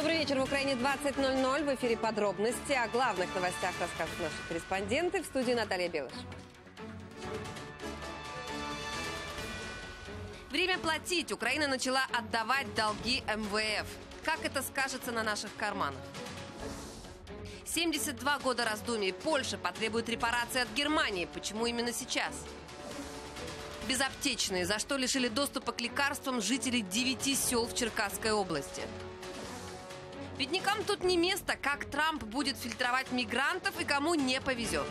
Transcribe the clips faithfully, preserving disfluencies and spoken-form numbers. Добрый вечер. В Украине двадцать ноль-ноль. В эфире подробности. О главных новостях расскажут наши корреспонденты. В студии Наталья Белыш. Время платить. Украина начала отдавать долги эм вэ эф. Как это скажется на наших карманах? семьдесят два года раздумий. Польша потребует репарации от Германии. Почему именно сейчас? Безаптечные. За что лишили доступа к лекарствам жителей девяти сел в Черкасской области? Беднякам тут не место. Как Трамп будет фильтровать мигрантов и кому не повезет?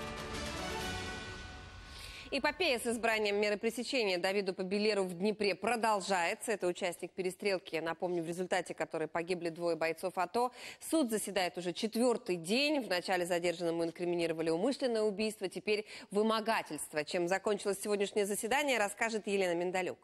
Эпопея с избранием меры пресечения Давиду Побелеру в Днепре продолжается. Это участник перестрелки, я напомню, в результате которой погибли двое бойцов а тэ о. Суд заседает уже четвертый день. Вначале задержанному инкриминировали умышленное убийство, теперь вымогательство. Чем закончилось сегодняшнее заседание, расскажет Елена Миндалюк.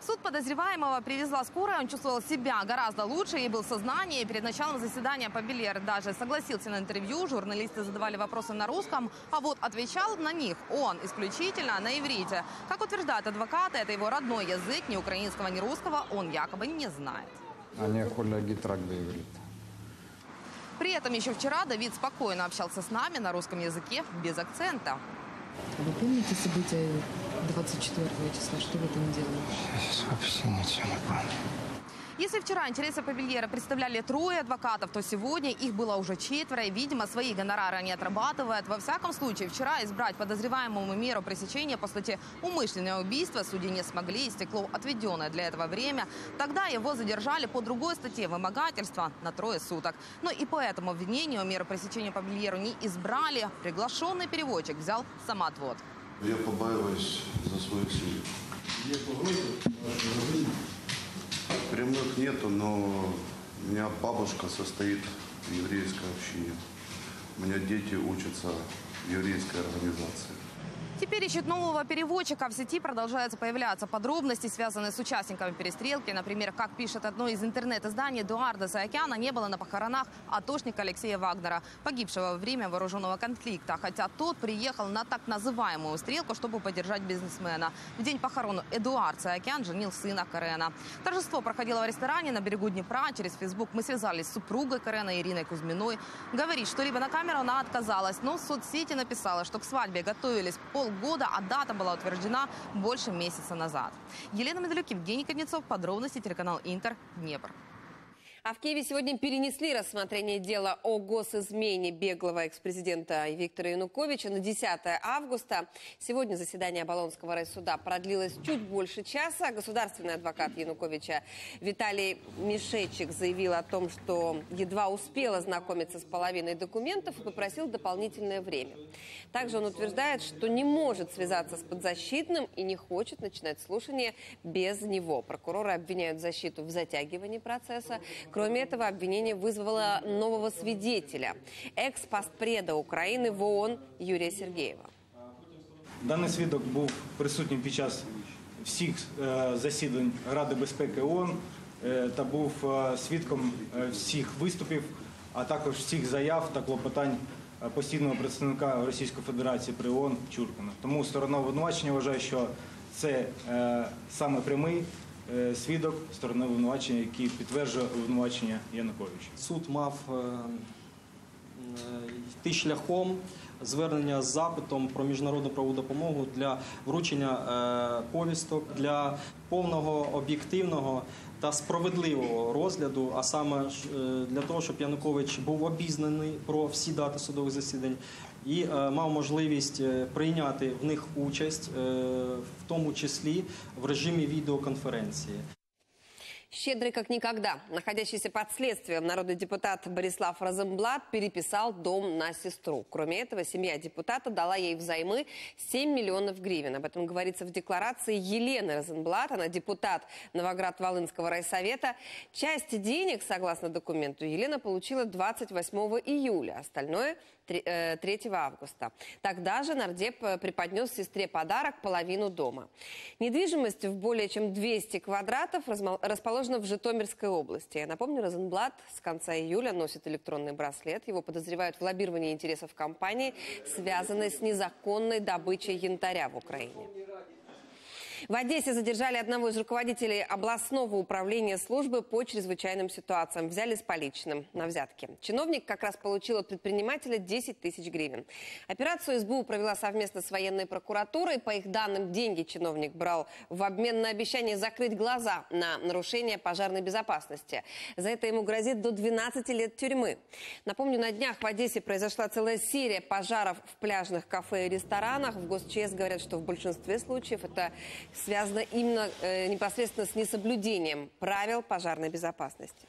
В суд подозреваемого привезла скорая, он чувствовал себя гораздо лучше и был в сознании. Перед началом заседания Побелер даже согласился на интервью, журналисты задавали вопросы на русском, а вот отвечал на них он исключительно на иврите. Как утверждают адвокаты, это его родной язык, ни украинского, ни русского он якобы не знает. Они хуляги трак говорит. При этом еще вчера Давид спокойно общался с нами на русском языке без акцента. Вы помните события двадцать четвёртого числа? Что вы там делали? Я вообще ничего не помню. Если вчера интересы Побелера представляли трое адвокатов, то сегодня их было уже четверо. И, видимо, свои гонорары они отрабатывают. Во всяком случае, вчера избрать подозреваемому меру пресечения по статье «Умышленное убийство» судьи не смогли, истекло отведенное для этого время. Тогда его задержали по другой статье «Вымогательство» на трое суток. Но и по этому обвинению меру пресечения Побелеру не избрали. Приглашенный переводчик взял самоотвод. Я побаиваюсь за своих судей. Я побаиваюсь. Прямых нету, но у меня бабушка состоит в еврейской общине. У меня дети учатся в еврейской организации. Теперь ищет нового переводчика. В сети продолжаются появляться подробности, связанные с участниками перестрелки. Например, как пишет одно из интернет-изданий, Эдуарда Саакяна не было на похоронах атошника Алексея Вагнера, погибшего во время вооруженного конфликта. Хотя тот приехал на так называемую стрелку, чтобы поддержать бизнесмена. В день похорон Эдуард Саакян женил сына Карена. Торжество проходило в ресторане на берегу Днепра. Через Facebook мы связались с супругой Карена Ириной Кузьминой. Говорит, что либо на камеру она отказалась, но в соцсети написала, что к свадьбе готовились пол года, а дата была утверждена больше месяца назад. Елена Миндалюк, Евгений Корнецов, подробности, телеканал Интер, Днепр. А в Киеве сегодня перенесли рассмотрение дела о госизмене беглого экс-президента Виктора Януковича на десятое августа. Сегодня заседание Оболонского райсуда продлилось чуть больше часа. Государственный адвокат Януковича Виталий Мишечик заявил о том, что едва успел ознакомиться с половиной документов и попросил дополнительное время. Также он утверждает, что не может связаться с подзащитным и не хочет начинать слушание без него. Прокуроры обвиняют защиту в затягивании процесса. Кроме этого, обвинение вызвало нового свидетеля, экс-постпреда Украины в о о н Юрия Сергеева. Даний свідок був присутнім під час всіх засідань Ради безпеки о о н та був свідком всіх виступів, а також всіх заяв та клопотань постійного представника Російської Федерації при о о н Чуркина. Тому сторона обвинувачення вважає, що це саме прямий свідок сторони обвинувачення, який підтверджує обвинувачення Януковича. Суд мав йти шляхом звернення з запитом про міжнародну правову допомогу для вручення повісток, для повного, об'єктивного та справедливого розгляду, а саме для того, щоб Янукович був обізнаний про всі дати судових засідань і мав можливість прийняти в них участь, в тому числі в режимі відеоконференції. Щедрый как никогда. Находящийся под следствием народный депутат Борислав Розенблат переписал дом на сестру. Кроме этого, семья депутата дала ей взаймы семь миллионов гривен. Об этом говорится в декларации Елены Розенблат. Она депутат Новоград-Волынского райсовета. Часть денег, согласно документу, Елена получила двадцать восьмого июля. Остальное – третьего августа. Тогда же нардеп преподнес сестре подарок — половину дома. Недвижимость в более чем двести квадратов расположена в Житомирской области. Я напомню, Розенблат с конца июля носит электронный браслет. Его подозревают в лоббировании интересов компании, связанной с незаконной добычей янтаря в Украине. В Одессе задержали одного из руководителей областного управления службы по чрезвычайным ситуациям. Взяли с поличным на взятки. Чиновник как раз получил от предпринимателя десять тысяч гривен. Операцию СБУ провела совместно с военной прокуратурой. По их данным, деньги чиновник брал в обмен на обещание закрыть глаза на нарушение пожарной безопасности. За это ему грозит до двенадцати лет тюрьмы. Напомню, на днях в Одессе произошла целая серия пожаров в пляжных кафе и ресторанах. В ГосЧС говорят, что в большинстве случаев это связано именно э, непосредственно с несоблюдением правил пожарной безопасности.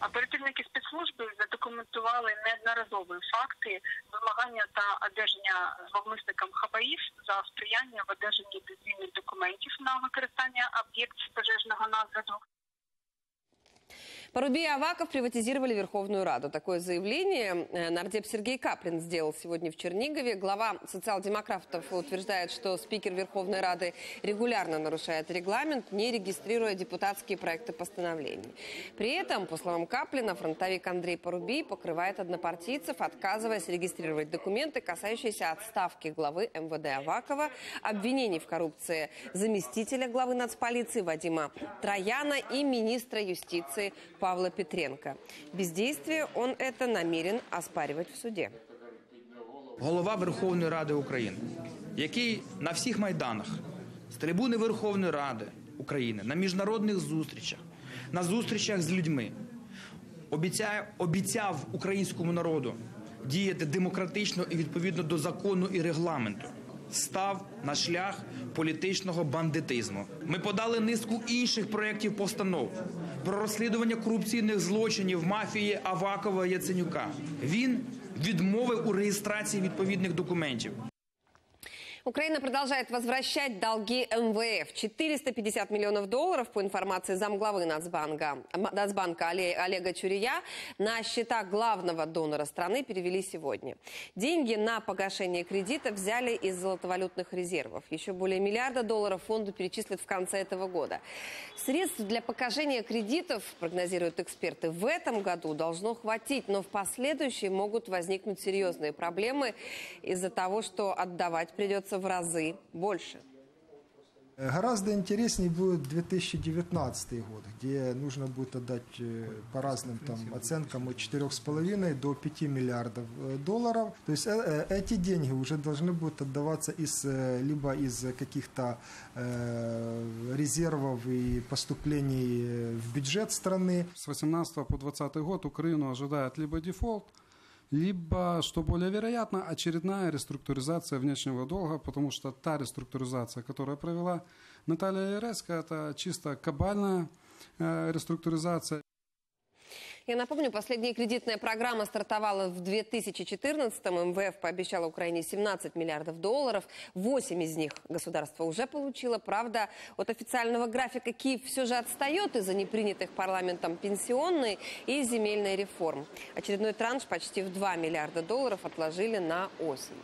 Оперативники спецслужби задокументували неодноразові факти вимагання та одержання зловмисникам хабарів за сприяння в одержанні дозвільних документів на використання об'єктів пожежного нагляду. Парубий и Аваков приватизировали Верховную Раду. Такое заявление нардеп Сергей Каплин сделал сегодня в Чернигове. Глава социал-демократов утверждает, что спикер Верховной Рады регулярно нарушает регламент, не регистрируя депутатские проекты постановлений. При этом, по словам Каплина, фронтовик Андрей Парубий покрывает однопартийцев, отказываясь регистрировать документы, касающиеся отставки главы МВД Авакова, обвинений в коррупции заместителя главы нацполиции Вадима Трояна и министра юстиции Павла Петренко. Бездействие он это намерен оспаривать в суде. Голова Верховної Ради України, який на всіх майданах, з трибуни Верховної Ради України, на міжнародних зустрічах, на зустрічах з людьми, обіцяє, обіцяв українському народу діяти демократично і відповідно до закону і регламенту, став на шлях політичного бандитизму. Ми подали низку інших проєктів постанов про розслідування корупційних злочинів мафії Авакова, Яценюка. Він відмовив у реєстрації відповідних документів. Украина продолжает возвращать долги МВФ. четыреста пятьдесят миллионов долларов, по информации замглавы Нацбанка, Нацбанка Олега Чурия, на счета главного донора страны перевели сегодня. Деньги на погашение кредита взяли из золотовалютных резервов. Еще более миллиарда долларов фонду перечислят в конце этого года. Средств для погашения кредитов, прогнозируют эксперты, в этом году должно хватить, но в последующие могут возникнуть серьезные проблемы из-за того, что отдавать придется в разы больше. Гораздо интереснее будет две тысячи девятнадцатый год, где нужно будет отдать по разным там оценкам от четырёх с половиной до пяти миллиардов долларов. То есть эти деньги уже должны будут отдаваться из, либо из каких-то резервов и поступлений в бюджет страны. С восемнадцатого по двадцатый год Украину ожидает либо дефолт, либо, что более вероятно, очередная реструктуризация внешнего долга, потому что та реструктуризация, которую провела Наталья Ереско, это чисто кабальная реструктуризация. Я напомню, последняя кредитная программа стартовала в две тысячи четырнадцатом. МВФ пообещала Украине семнадцать миллиардов долларов. восемь из них государство уже получило. Правда, от официального графика Киев все же отстает из-за непринятых парламентом пенсионной и земельной реформ. Очередной транш почти в два миллиарда долларов отложили на осень.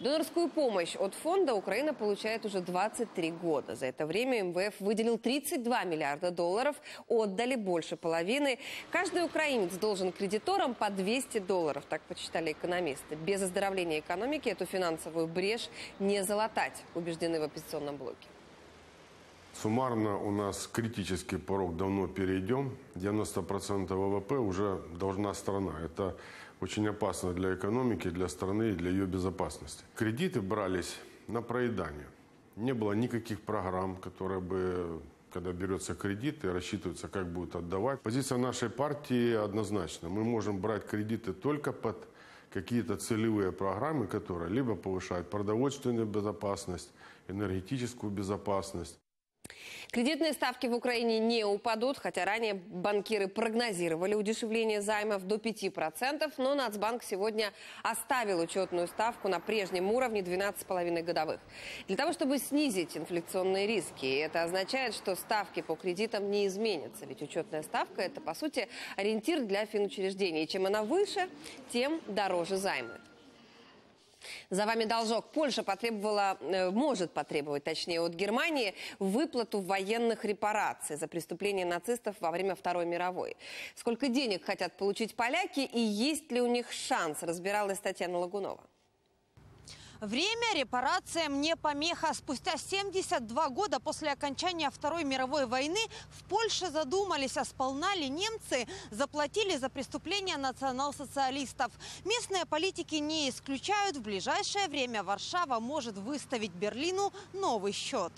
Донорскую помощь от фонда Украина получает уже двадцать три года. За это время МВФ выделил тридцать два миллиарда долларов, отдали больше половины. Каждый украинский Украинец должен кредиторам по двести долларов, так подсчитали экономисты. Без оздоровления экономики эту финансовую брешь не залатать, убеждены в оппозиционном блоке. Суммарно у нас критический порог давно перейден. девяносто процентов ВВП уже должна страна. Это очень опасно для экономики, для страны и для ее безопасности. Кредиты брались на проедание. Не было никаких программ, которые бы... когда берется кредит и рассчитывается, как будет отдавать. Позиция нашей партии однозначна. Мы можем брать кредиты только под какие-то целевые программы, которые либо повышают продовольственную безопасность, энергетическую безопасность. Кредитные ставки в Украине не упадут, хотя ранее банкиры прогнозировали удешевление займов до пяти процентов, но Нацбанк сегодня оставил учетную ставку на прежнем уровне двенадцать с половиной годовых. Для того, чтобы снизить инфляционные риски, это означает, что ставки по кредитам не изменятся, ведь учетная ставка – это, по сути, ориентир для финучреждений. И чем она выше, тем дороже займы. За вами должок. Польша потребовала, может потребовать, точнее, от Германии выплату военных репараций за преступления нацистов во время Второй мировой. Сколько денег хотят получить поляки и есть ли у них шанс, разбиралась Татьяна Лагунова. Время репарациям не помеха. Спустя семьдесят два года после окончания Второй мировой войны в Польше задумались, а сполна ли немцы заплатили за преступления национал-социалистов. Местные политики не исключают, в ближайшее время Варшава может выставить Берлину новый счет.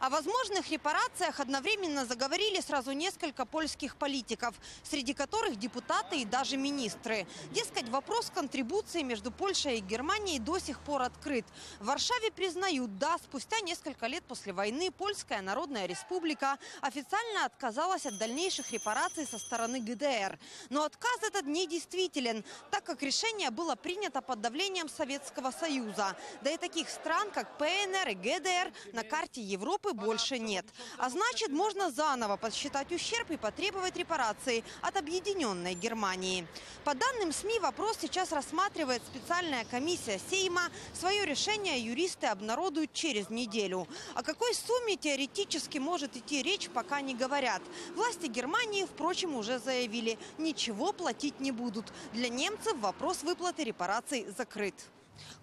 О возможных репарациях одновременно заговорили сразу несколько польских политиков, среди которых депутаты и даже министры. Дескать, вопрос контрибуции между Польшей и Германией до сих пор открыт. В Варшаве признают, да, спустя несколько лет после войны Польская Народная Республика официально отказалась от дальнейших репараций со стороны ГДР. Но отказ этот недействителен, так как решение было принято под давлением Советского Союза. Да и таких стран, как ПНР и ГДР, на карте Европы больше нет. А значит, можно заново подсчитать ущерб и потребовать репарации от объединенной Германии. По данным СМИ, вопрос сейчас рассматривает специальная комиссия Сейма. Свое решение юристы обнародуют через неделю. О какой сумме теоретически может идти речь, пока не говорят. Власти Германии, впрочем, уже заявили, ничего платить не будут. Для немцев вопрос выплаты репараций закрыт.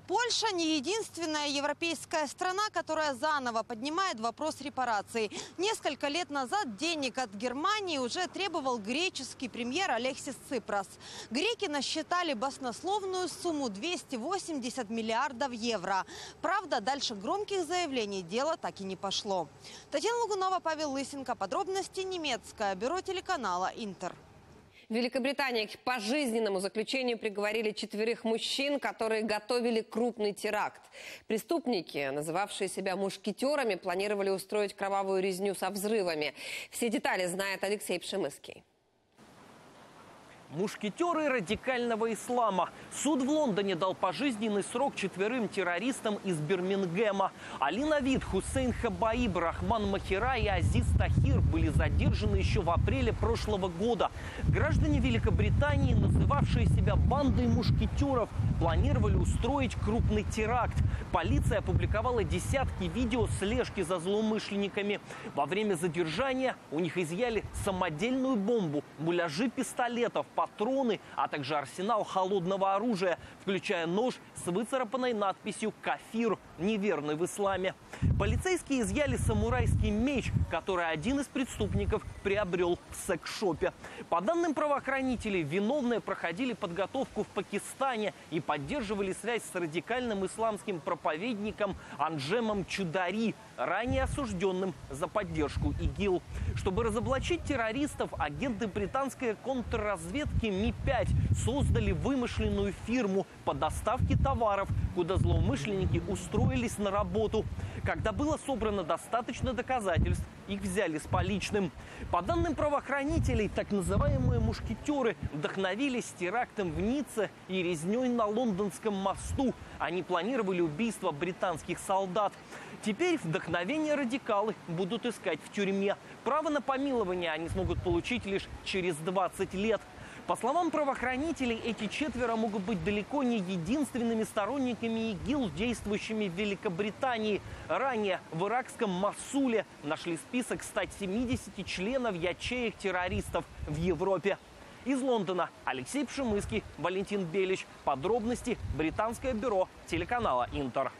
Польша не единственная европейская страна, которая заново поднимает вопрос репараций. Несколько лет назад денег от Германии уже требовал греческий премьер Алексис Ципрас. Греки насчитали баснословную сумму двести восемьдесят миллиардов евро. Правда, дальше громких заявлений дело так и не пошло. Татьяна Лагунова, Павел Лысенко. Подробности немецкое бюро телеканала «Интер». В Великобритании к пожизненному заключению приговорили четверых мужчин, которые готовили крупный теракт. Преступники, называвшие себя мушкетерами, планировали устроить кровавую резню со взрывами. Все детали знает Алексей Пшемыский. Мушкетеры радикального ислама. Суд в Лондоне дал пожизненный срок четверым террористам из Бирмингема. Али Навид, Хусейн Хабаиб, Рахман Махира и Азиз Тахир были задержаны еще в апреле прошлого года. Граждане Великобритании, называвшие себя бандой мушкетеров, планировали устроить крупный теракт. Полиция опубликовала десятки видео слежки за злоумышленниками. Во время задержания у них изъяли самодельную бомбу, муляжи пистолетов, патроны, а также арсенал холодного оружия, включая нож с выцарапанной надписью «Кафир», неверный в исламе. Полицейские изъяли самурайский меч, который один из преступников приобрел в секс-шопе. По данным правоохранителей, виновные проходили подготовку в Пакистане и поддерживали связь с радикальным исламским проповедником Анджемом Чудари, ранее осужденным за поддержку ИГИЛ. Чтобы разоблачить террористов, агенты британской контрразведки Ми пять создали вымышленную фирму по доставке товаров, куда злоумышленники устроились на работу. Когда было собрано достаточно доказательств, их взяли с поличным. По данным правоохранителей, так называемые мушкетеры вдохновились терактом в Ницце и резней на Лондонском мосту. Они планировали убийство британских солдат. Теперь вдохновение радикалы будут искать в тюрьме. Право на помилование они смогут получить лишь через двадцать лет. По словам правоохранителей, эти четверо могут быть далеко не единственными сторонниками ИГИЛ, действующими в Великобритании. Ранее в иракском Мосуле нашли список ста семидесяти членов ячеек террористов в Европе. Из Лондона Алексей Пшемыский, Валентин Белич. Подробности британское бюро телеканала «Интер».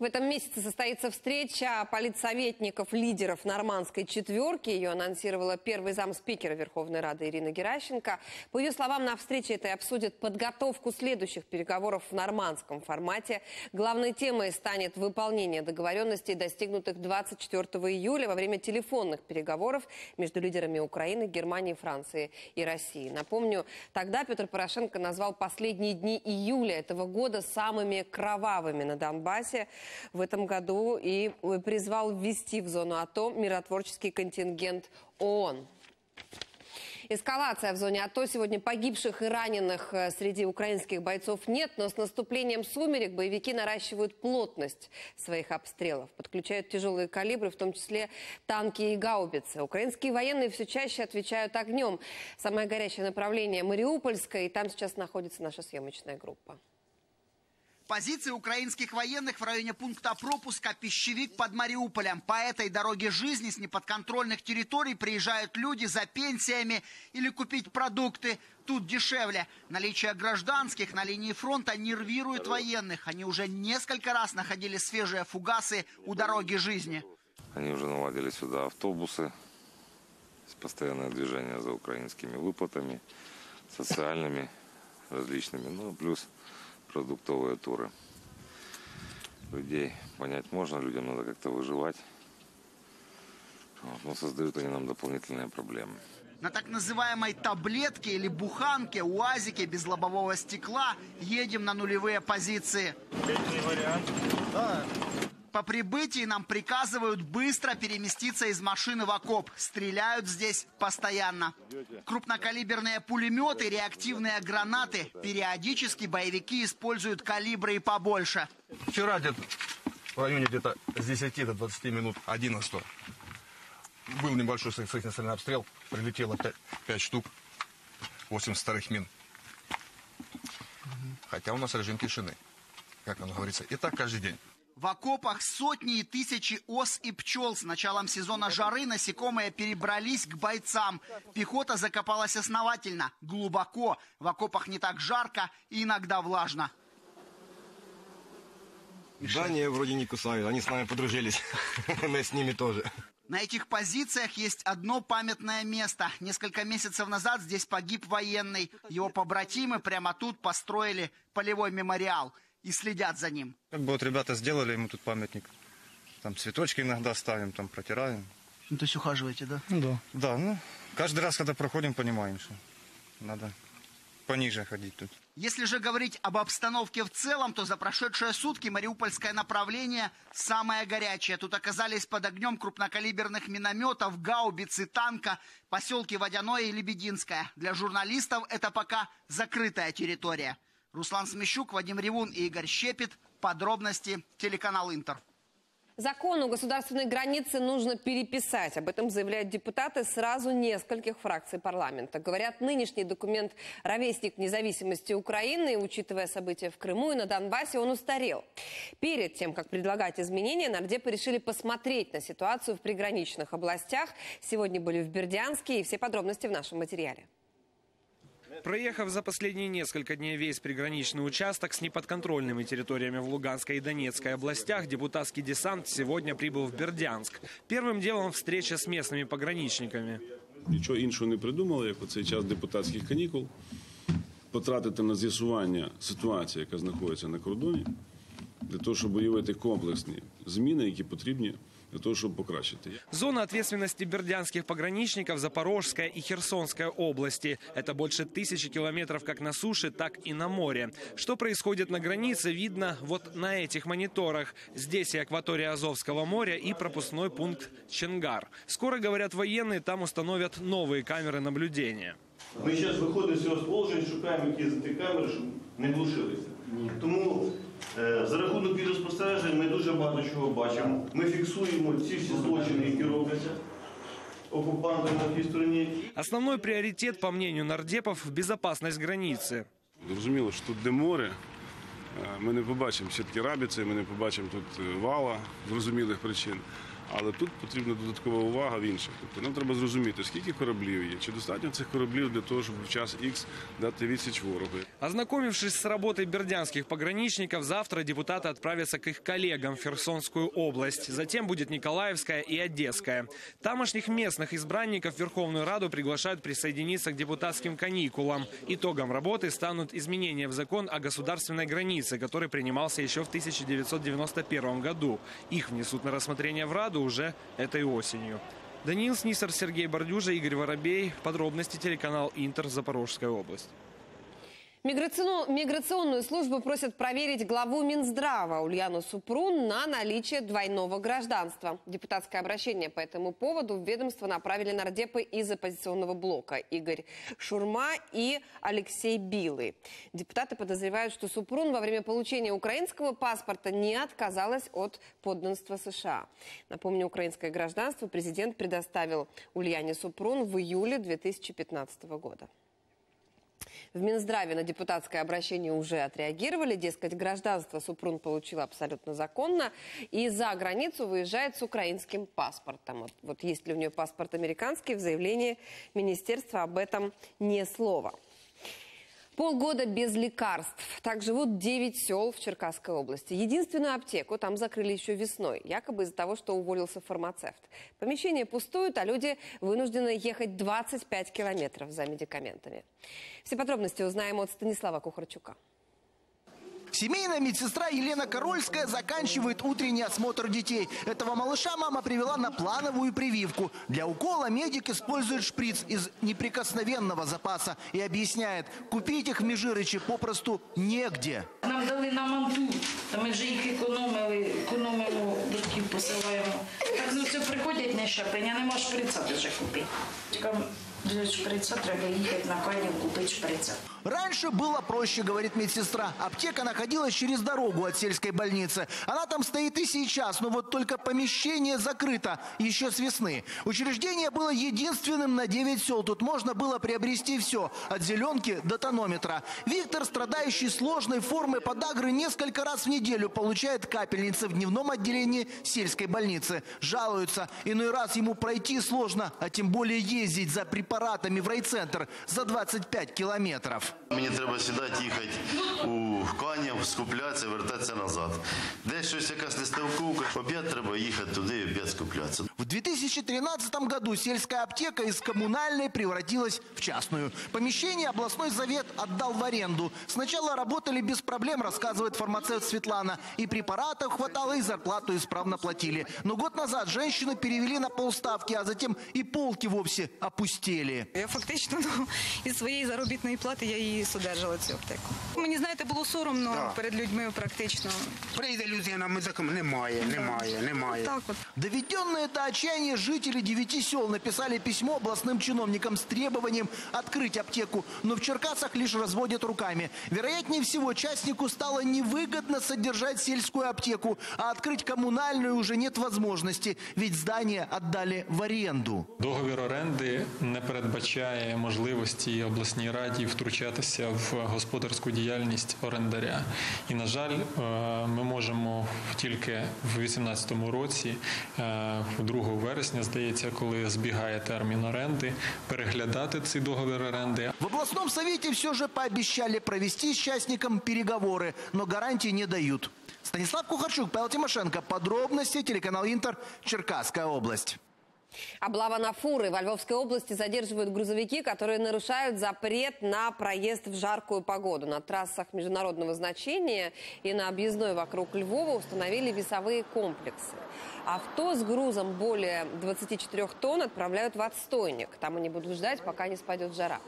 В этом месяце состоится встреча политсоветников лидеров нормандской четверки. Ее анонсировала первый замспикера Верховной Рады Ирина Герасченко. По ее словам, на встрече этой обсудят подготовку следующих переговоров в нормандском формате. Главной темой станет выполнение договоренностей, достигнутых двадцать четвёртого июля во время телефонных переговоров между лидерами Украины, Германии, Франции и России. Напомню, тогда Петр Порошенко назвал последние дни июля этого года самыми кровавыми на Донбассе в этом году и призвал ввести в зону АТО миротворческий контингент ООН. Эскалация в зоне АТО. Сегодня погибших и раненых среди украинских бойцов нет, но с наступлением сумерек боевики наращивают плотность своих обстрелов. Подключают тяжелые калибры, в том числе танки и гаубицы. Украинские военные все чаще отвечают огнем. Самое горячее направление — Мариупольское, и там сейчас находится наша съемочная группа. Позиции украинских военных в районе пункта пропуска «Пищевик» под Мариуполем. По этой дороге жизни с неподконтрольных территорий приезжают люди за пенсиями или купить продукты. Тут дешевле. Наличие гражданских на линии фронта нервирует военных. Они уже несколько раз находили свежие фугасы у дороги жизни. Они уже наладили сюда автобусы. Постоянное движение за украинскими выплатами, социальными, различными, ну, плюс продуктовые туры. Людей понять можно, людям надо как-то выживать. Вот, но создают они нам дополнительные проблемы. На так называемой таблетке или буханке, уазике без лобового стекла едем на нулевые позиции. Третий вариант. Да. По прибытии нам приказывают быстро переместиться из машины в окоп. Стреляют здесь постоянно. Крупнокалиберные пулеметы, реактивные гранаты. Периодически боевики используют калибры и побольше. Вчера где-то в районе где-то с десяти до двадцати минут одиннадцатого был небольшой сексуальный обстрел. Прилетело пять штук, восемь старых мин. Хотя у нас режим тишины, как оно говорится. И так каждый день. В окопах сотни и тысячи ос и пчел. С началом сезона жары насекомые перебрались к бойцам. Пехота закопалась основательно, глубоко. В окопах не так жарко и иногда влажно. Да, не, вроде не кусают. Они с нами подружились. Мы с ними тоже. На этих позициях есть одно памятное место. Несколько месяцев назад здесь погиб военный. Его побратимы прямо тут построили полевой мемориал. И следят за ним. Как бы вот ребята сделали ему тут памятник. Там цветочки иногда ставим, там протираем. Ну, то есть ухаживаете, да? Ну, да. Да, ну, каждый раз, когда проходим, понимаем, что надо пониже ходить тут. Если же говорить об обстановке в целом, то за прошедшие сутки мариупольское направление самое горячее. Тут оказались под огнем крупнокалиберных минометов, гаубицы, танка, поселки Водяное и Лебединское. Для журналистов это пока закрытая территория. Руслан Смещук, Вадим Ривун и Игорь Щепет. Подробности телеканал «Интер». Закон о государственной границе нужно переписать. Об этом заявляют депутаты сразу нескольких фракций парламента. Говорят, нынешний документ – ровесник независимости Украины. Учитывая события в Крыму и на Донбассе, он устарел. Перед тем, как предлагать изменения, нардепы решили посмотреть на ситуацию в приграничных областях. Сегодня были в Бердянске, и все подробности в нашем материале. Проехав за последние несколько дней весь приграничный участок с неподконтрольными территориями в Луганской и Донецкой областях, депутатский десант сегодня прибыл в Бердянск. Первым делом встреча с местными пограничниками. Нічого іншого не придумали, як у цей час депутатських канікул потратити на з'ясування ситуації, яка знаходиться на кордоні, для того, щоб виявити комплексні зміни, які потрібні. Для того, чтобы покрасить. Зона ответственности бердянских пограничников – Запорожская и Херсонская области. Это больше тысячи километров как на суше, так и на море. Что происходит на границе, видно вот на этих мониторах. Здесь и акватория Азовского моря, и пропускной пункт Чонгар. Скоро, говорят военные, там установят новые камеры наблюдения. Мы сейчас выходим из этого положения, шукаем какие-то камеры, чтобы не глушились. Поэтому... За рахунок відеоспостережень ми дуже багато чого бачимо. Ми фіксуємо ці всі злочини, які робляться окупантами на тій стороні. Основной приоритет, по мнению нардепов, безопасность границы. Зрозуміло, що тут де море, ми не побачимо сітки рабиці, ми не побачимо тут вала з зрозумілих причин. Але тут потрібна додаткова увага в інших. Тобто нам треба зрозуміти, скільки кораблів є, чи достатньо цих кораблів для того, щоб в час X дати відсіч ворогу. Ознакомившись с работой бердянских пограничников, завтра депутаты отправятся к их коллегам в Херсонскую область. Затем будет Николаевская и Одесская. Тамошних местных избранников в Верховную Раду приглашают присоединиться к депутатским каникулам. Итогом работы станут изменения в закон о государственной границе, который принимался еще в тысяча девятьсот девяносто первом году. Их внесут на рассмотрение в Раду уже этой осенью. Даниил Снисар, Сергей Бордюжа, Игорь Воробей. Подробности телеканал «Интер», Запорожская область. Миграционную службу просят проверить главу Минздрава Ульяну Супрун на наличие двойного гражданства. Депутатское обращение по этому поводу в ведомство направили нардепы из оппозиционного блока Игорь Шурма и Алексей Билый. Депутаты подозревают, что Супрун во время получения украинского паспорта не отказалась от подданства США. Напомню, украинское гражданство президент предоставил Ульяне Супрун в июле две тысячи пятнадцатого года. В Минздраве на депутатское обращение уже отреагировали. Дескать, гражданство супрун получила абсолютно законно. И за границу выезжает с украинским паспортом. Вот, вот есть ли у нее паспорт американский, в заявлении министерства об этом ни слова. Полгода без лекарств. Так живут девять сел в Черкасской области. Единственную аптеку там закрыли еще весной, якобы из-за того, что уволился фармацевт. Помещения пустуют, а люди вынуждены ехать двадцать пять километров за медикаментами. Все подробности узнаем от Станислава Кухарчука. Семейная медсестра Елена Корольская заканчивает утренний осмотр детей. Этого малыша мама привела на плановую прививку. Для укола медик использует шприц из неприкосновенного запаса и объясняет, купить их в Межирыче попросту негде. Нам дали на манту, а мы же их экономили, экономимо, дочки посылаем. Так, ну все, приходят на щепление, а нема шприца даже купить. Для шприца треба ехать на Канев купить шприца. Раньше было проще, говорит медсестра. Аптека находилась через дорогу от сельской больницы. Она там стоит и сейчас, но вот только помещение закрыто еще с весны. Учреждение было единственным на девять сел. Тут можно было приобрести все, от зеленки до тонометра. Виктор, страдающий сложной формой подагры, несколько раз в неделю получает капельницы в дневном отделении сельской больницы. Жалуются, иной раз ему пройти сложно, а тем более ездить за препаратами в райцентр за двадцать пять километров. Мне треба сідати, їхати у Канів, скуплятися, вертатися назад. Десь щось якась нестовковка, опять треба їхати туди і опять скуплятися. В две тысячи тринадцатом году сельская аптека из коммунальной превратилась в частную. Помещение областной завет отдал в аренду. Сначала работали без проблем, рассказывает фармацевт Светлана. И препаратов хватало, и зарплату исправно платили. Но год назад женщину перевели на полставки, а затем и полки вовсе опустили. Я фактически ну, из своей заработной платы я и содержала цю аптеку. Мені, знаєте, було соромно да. перед людьми практично. Прийде людина, ми закон... немає, немає, немає. Вот вот. Доведенное до отчаяния жители девяти сел написали письмо областным чиновникам с требованием открыть аптеку. Но в Черкасах лишь разводят руками. Вероятнее всего, частнику стало невыгодно содержать сельскую аптеку, а открыть коммунальную уже нет возможности, ведь здание отдали в аренду. Договір оренди не передбачає можливості обласній раді втручатися в господарську діяльність орендаря. І, на жаль, ми можемо тільки в две тысячи восемнадцатом році, другого вересня, здається, коли збігає термін оренди, переглядати цей договір оренди. В областном совете все же пообещали провести с частником переговоры, но гарантий не дают. Станислав Кухарчук, Павел Тимошенко. Подробности, телеканал Интер, Черкасская область. Облава на фуры. Во Львовской области задерживают грузовики, которые нарушают запрет на проезд в жаркую погоду. На трассах международного значения и на объездной вокруг Львова установили весовые комплексы. Авто с грузом более двадцати четырёх тонн отправляют в отстойник. Там они будут ждать, пока не спадет жара.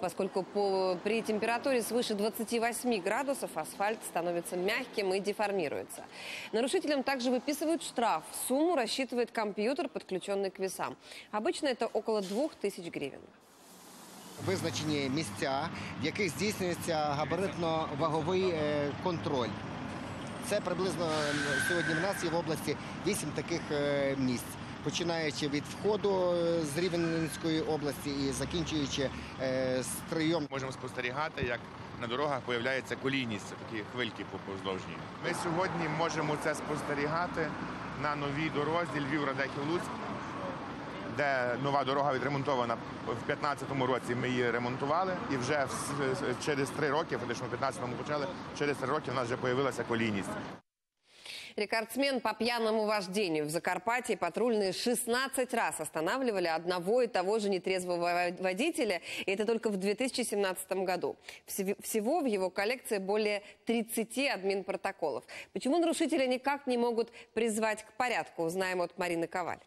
Поскольку по, при температуре свыше двадцати восьми градусов асфальт становится мягким и деформируется. Нарушителям также выписывают штраф. Сумму рассчитывает компьютер, подключенный к весам. Обычно это около двух тысяч гривен. Визначені місця, в яких здійснюється габаритно-ваговий контроль. Це приблизно сьогодні в нас є в області вісім таких місць, починаючи від входу з Рівненської області і закінчуючи Стрийом. Можемо спостерігати, як на дорогах з'являється колійність, такі хвильки поздовжні. Ми сьогодні можемо це спостерігати на новій дорозі Львів-Радехів-Луцьк, де нова дорога відремонтована в две тысячи пятнадцатом році, ми її ремонтували, і вже через три роки, фактично в две тысячи пятнадцатом почали, через три роки у нас вже з'явилася колійність. Рекордсмен по пьяному вождению. В Закарпатье патрульные шестнадцать раз останавливали одного и того же нетрезвого водителя. И это только в две тысячи семнадцатом году. Всего в его коллекции более тридцати админпротоколов. Почему нарушители никак не могут призвать к порядку, узнаем от Марины Коваль.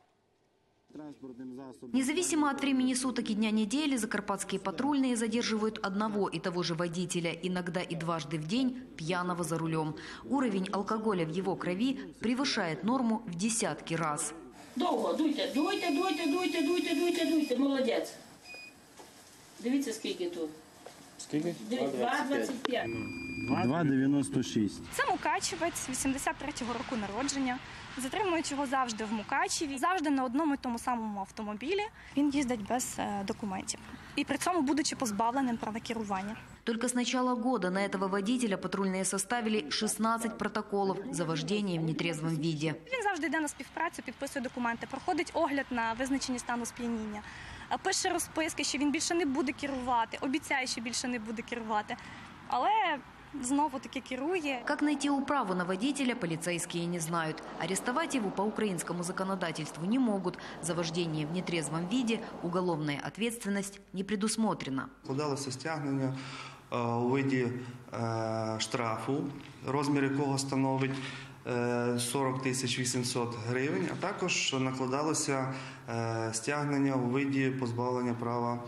Независимо от времени суток и дня недели, закарпатские патрульные задерживают одного и того же водителя, иногда и дважды в день, пьяного за рулем. Уровень алкоголя в его крови превышает норму в десятки раз. Долго дуйте, дуйте, дуйте, дуйте, дуйте, дуйте, дуйте, молодец. Дивите, сколько тут. Сколько? два двадцать пять. два дев'яносто шість. Це мукачевець вісімдесят третього року народження. Затримують його завжди в Мукачеві, завжди на одному і тому самому автомобілі. Він їздить без документів. И при этом, будучи позбавленным права керування. Только с начала года на этого водителя патрульные составили шестнадцать протоколов за вождение в нетрезвом виде. Он завжди йде на співпрацю, підписує документи, проходить огляд на визначення стану сп'яніння, пише розписки, що він більше не буде керувати, обіцяє, що більше не буде керувати, але знову-таки керує. Как найти управу на водителя, полицейские не знают. Арестовать его по украинскому законодательству не могут. За вождение в нетрезвом виде уголовная ответственность не предусмотрена. Вкладалося стягнення у виді штрафу, розмір якого становить сорок тисяч вісімсот гривень, а також накладалося стягнення у виді позбавлення права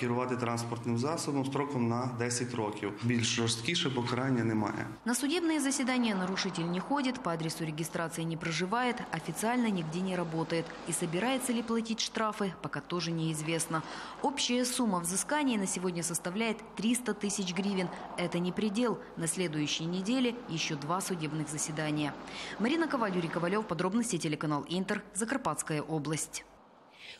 керувати транспортним засобом строком на десять років. Більш жорсткіше покарання немає. На судебные заседания нарушитель не ходит, по адресу регистрации не проживает, официально нигде не работает. И собирается ли платить штрафы, пока тоже неизвестно. Общая сумма взысканий на сегодня составляет триста тысяч гривен. Это не предел. На следующей неделе еще два судебных заседания. Марина Коваль, Юрий Ковалев, подробности телеканал Интер, Закарпатская область.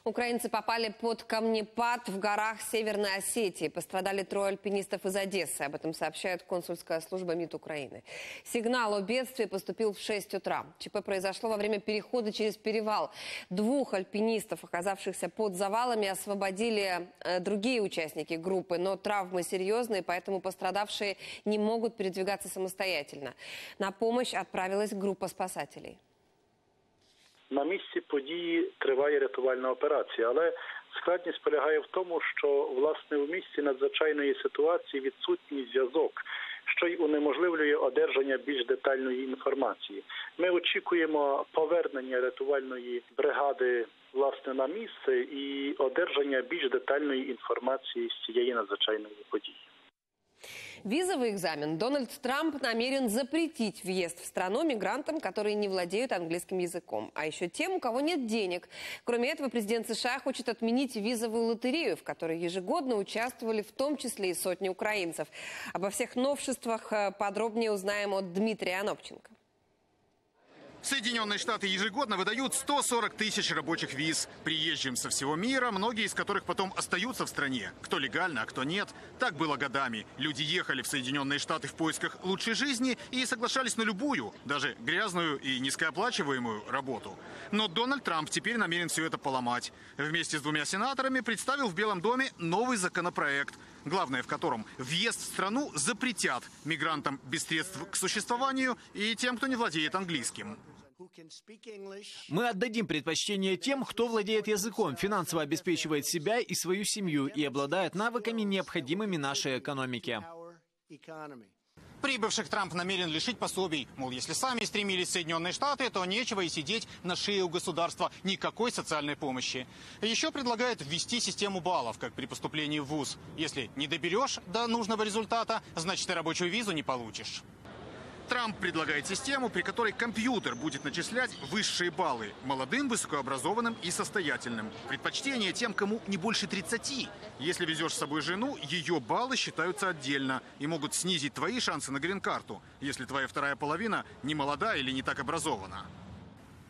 Украинцы попали под камнепад в горах Северной Осетии. Пострадали трое альпинистов из Одессы. Об этом сообщает консульская служба МИД Украины. Сигнал о бедствии поступил в шесть утра. ЧП произошло во время перехода через перевал. Двух альпинистов, оказавшихся под завалами, освободили другие участники группы. Но травмы серьезные, поэтому пострадавшие не могут передвигаться самостоятельно. На помощь отправилась группа спасателей. На місці події триває рятувальна операція, але складність полягає в тому, що, власне, у місці надзвичайної ситуації відсутній зв'язок, що й унеможливлює одержання більш детальної інформації. Ми очікуємо повернення рятувальної бригади, власне, на місце і одержання більш детальної інформації з цієї надзвичайної події. Визовый экзамен. Дональд Трамп намерен запретить въезд в страну мигрантам, которые не владеют английским языком, а еще тем, у кого нет денег. Кроме этого, президент США хочет отменить визовую лотерею, в которой ежегодно участвовали в том числе и сотни украинцев. Обо всех новшествах подробнее узнаем от Дмитрия Анопченко. Соединенные Штаты ежегодно выдают сто сорок тысяч рабочих виз приезжим со всего мира, многие из которых потом остаются в стране. Кто легально, а кто нет. Так было годами. Люди ехали в Соединенные Штаты в поисках лучшей жизни и соглашались на любую, даже грязную и низкооплачиваемую работу. Но Дональд Трамп теперь намерен все это поломать. Вместе с двумя сенаторами представил в Белом доме новый законопроект, главное в котором въезд в страну запретят мигрантам без средств к существованию и тем, кто не владеет английским. Мы отдадим предпочтение тем, кто владеет языком, финансово обеспечивает себя и свою семью и обладает навыками, необходимыми нашей экономике. Прибывших Трамп намерен лишить пособий. Мол, если сами стремились в Соединенные Штаты, то нечего и сидеть на шее у государства. Никакой социальной помощи. Еще предлагает ввести систему баллов, как при поступлении в вуз. Если не доберешь до нужного результата, значит и рабочую визу не получишь. Трамп предлагает систему, при которой компьютер будет начислять высшие баллы молодым, высокообразованным и состоятельным. Предпочтение тем, кому не больше тридцати. Если везешь с собой жену, ее баллы считаются отдельно и могут снизить твои шансы на грин-карту, если твоя вторая половина не молода или не так образована.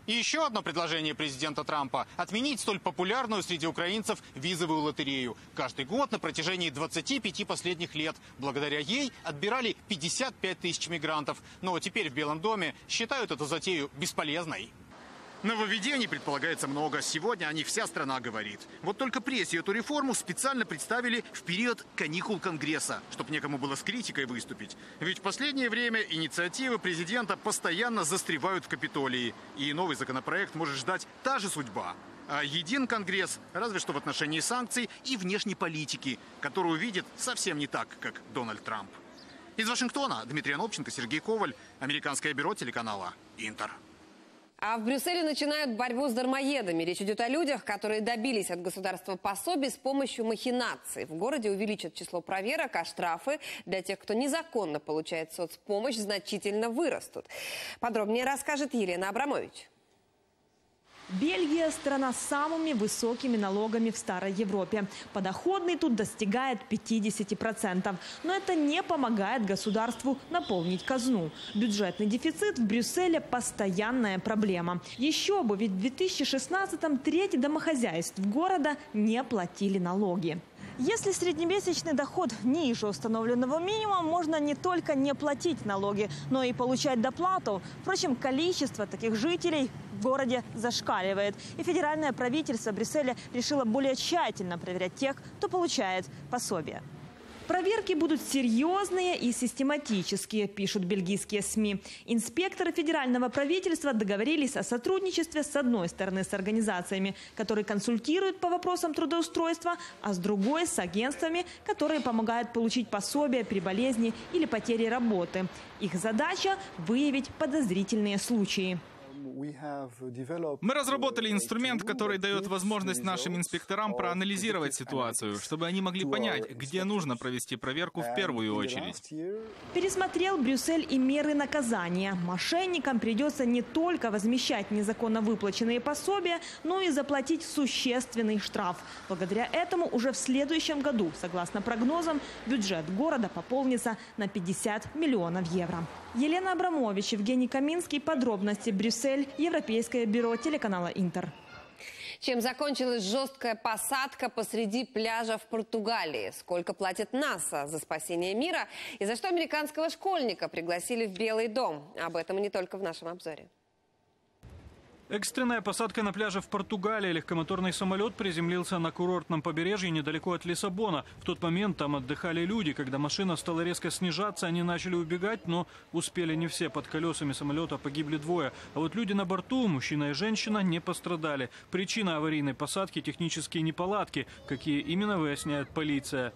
И еще одно предложение президента Трампа – отменить столь популярную среди украинцев визовую лотерею. Каждый год на протяжении двадцати пяти последних лет благодаря ей отбирали пятьдесят пять тысяч мигрантов. Но теперь в Белом доме считают эту затею бесполезной. Нововведений предполагается много. Сегодня о них вся страна говорит. Вот только прессе эту реформу специально представили в период каникул Конгресса, чтобы некому было с критикой выступить. Ведь в последнее время инициативы президента постоянно застревают в Капитолии. И новый законопроект может ждать та же судьба. А един Конгресс разве что в отношении санкций и внешней политики, которую видит совсем не так, как Дональд Трамп. Из Вашингтона Дмитрий Анопченко, Сергей Коваль, Американское бюро телеканала «Интер». А в Брюсселе начинают борьбу с дармоедами. Речь идет о людях, которые добились от государства пособий с помощью махинаций. В городе увеличат число проверок, а штрафы для тех, кто незаконно получает соцпомощь, значительно вырастут. Подробнее расскажет Елена Абрамович. Бельгия – страна с самыми высокими налогами в Старой Европе. Подоходный тут достигает пятидесяти процентов. Но это не помогает государству наполнить казну. Бюджетный дефицит в Брюсселе – постоянная проблема. Еще бы, ведь в две тысячи шестнадцатом треть домохозяйств города не платили налоги. Если среднемесячный доход ниже установленного минимума, можно не только не платить налоги, но и получать доплату. Впрочем, количество таких жителей в городе зашкаливает. И федеральное правительство Брюсселя решило более тщательно проверять тех, кто получает пособие. Проверки будут серьезные и систематические, пишут бельгийские СМИ. Инспекторы федерального правительства договорились о сотрудничестве с одной стороны с организациями, которые консультируют по вопросам трудоустройства, а с другой с агентствами, которые помогают получить пособие при болезни или потере работы. Их задача – выявить подозрительные случаи. Мы разработали инструмент, который дает возможность нашим инспекторам проанализировать ситуацию, чтобы они могли понять, где нужно провести проверку в первую очередь. Пересмотрел Брюссель и меры наказания. Мошенникам придется не только возмещать незаконно выплаченные пособия, но и заплатить существенный штраф. Благодаря этому уже в следующем году, согласно прогнозам, бюджет города пополнится на пятьдесят миллионов евро. Елена Абрамович, Евгений Каминский. Подробности. Брюссель. Европейское бюро телеканала «Интер». Чем закончилась жесткая посадка посреди пляжа в Португалии? Сколько платит НАСА за спасение мира? И за что американского школьника пригласили в Белый дом? Об этом и не только в нашем обзоре. Экстренная посадка на пляже в Португалии. Легкомоторный самолет приземлился на курортном побережье недалеко от Лиссабона. В тот момент там отдыхали люди. Когда машина стала резко снижаться, они начали убегать, но успели не все. Под колесами самолета погибли двое. А вот люди на борту, мужчина и женщина, не пострадали. Причина аварийной посадки – технические неполадки, какие именно выясняет полиция.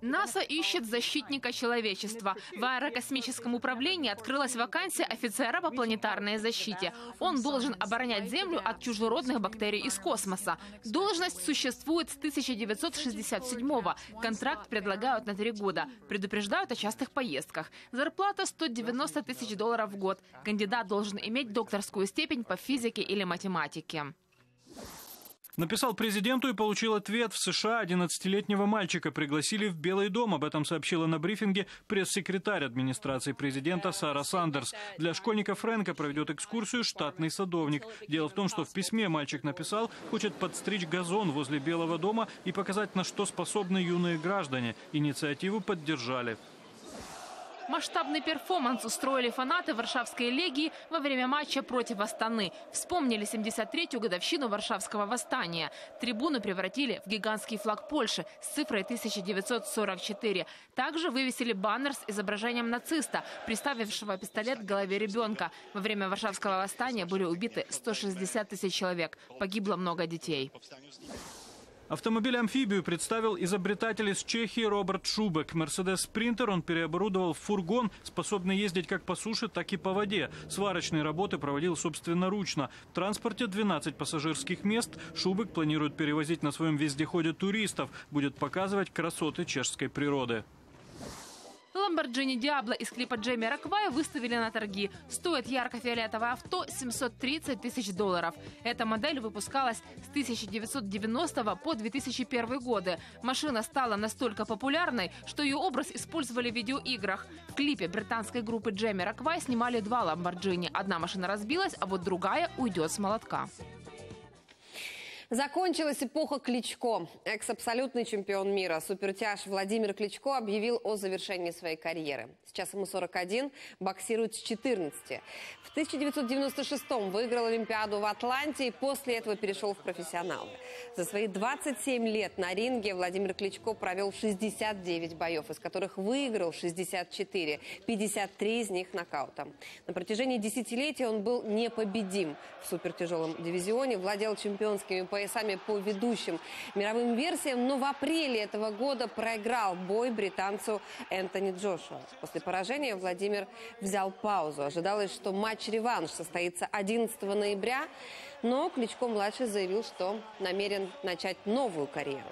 НАСА ищет защитника человечества. В аэрокосмическом управлении открылась вакансия офицера по планетарной защите. Он должен оборонять Землю от чужеродных бактерий из космоса. Должность существует с тысяча девятьсот шестьдесят седьмого. Контракт предлагают на три года. Предупреждают о частых поездках. Зарплата сто девяносто тысяч долларов в год. Кандидат должен иметь докторскую степень по физике или математике. Написал президенту и получил ответ. В США одиннадцатилетнего мальчика пригласили в Белый дом. Об этом сообщила на брифинге пресс-секретарь администрации президента Сара Сандерс. Для школьника Фрэнка проведет экскурсию штатный садовник. Дело в том, что в письме мальчик написал, хочет подстричь газон возле Белого дома и показать, на что способны юные граждане. Инициативу поддержали. Масштабный перформанс устроили фанаты Варшавской легии во время матча против Астаны. Вспомнили семьдесят третью годовщину Варшавского восстания. Трибуну превратили в гигантский флаг Польши с цифрой тысяча девятьсот сорок четыре. Также вывесили баннер с изображением нациста, приставившего пистолет к голове ребенка. Во время Варшавского восстания были убиты сто шестьдесят тысяч человек. Погибло много детей. Автомобиль-амфибию представил изобретатель из Чехии Роберт Шубек. Мерседес-спринтер он переоборудовал в фургон, способный ездить как по суше, так и по воде. Сварочные работы проводил собственноручно. В транспорте двенадцать пассажирских мест. Шубек планирует перевозить на своем вездеходе туристов. Будет показывать красоты чешской природы. Lamborghini Diablo из клипа Джейми Роквай выставили на торги. Стоит ярко-фиолетовое авто семьсот тридцать тысяч долларов. Эта модель выпускалась с тысяча девятьсот девяностого по две тысячи первый годы. Машина стала настолько популярной, что ее образ использовали в видеоиграх. В клипе британской группы Джейми Роквай снимали два Lamborghini. Одна машина разбилась, а вот другая уйдет с молотка. Закончилась эпоха Кличко. Экс-абсолютный чемпион мира, супертяж Владимир Кличко объявил о завершении своей карьеры. Сейчас ему сорок один, боксирует с четырнадцати. В тысяча девятьсот девяносто шестом выиграл Олимпиаду в Атланте и после этого перешел в профессионалы. За свои двадцать семь лет на ринге Владимир Кличко провел шестьдесят девять боев, из которых выиграл шестьдесят четыре, пятьдесят три из них нокаутом. На протяжении десятилетий он был непобедим в супертяжелом дивизионе, владел чемпионскими поясами. поясами по ведущим мировым версиям, но в апреле этого года проиграл бой британцу Энтони Джошуа. После поражения Владимир взял паузу. Ожидалось, что матч-реванш состоится одиннадцатого ноября, но Кличко-младший заявил, что намерен начать новую карьеру.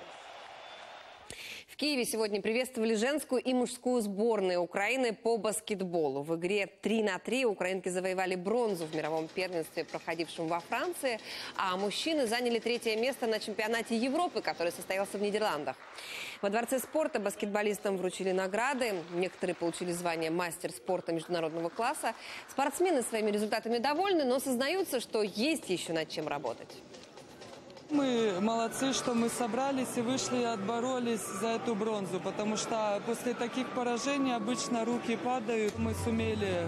В Киеве сегодня приветствовали женскую и мужскую сборные Украины по баскетболу. В игре три на три украинки завоевали бронзу в мировом первенстве, проходившем во Франции, а мужчины заняли третье место на чемпионате Европы, который состоялся в Нидерландах. Во Дворце спорта баскетболистам вручили награды. Некоторые получили звание мастер спорта международного класса. Спортсмены своими результатами довольны, но сознаются, что есть еще над чем работать. Мы молодцы, что мы собрались и вышли и отборолись за эту бронзу, потому что после таких поражений обычно руки падают. Мы сумели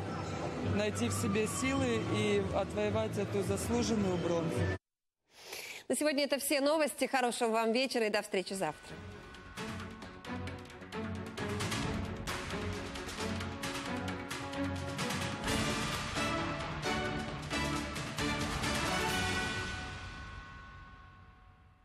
найти в себе силы и отвоевать эту заслуженную бронзу. На сегодня это все новости. Хорошего вам вечера и до встречи завтра.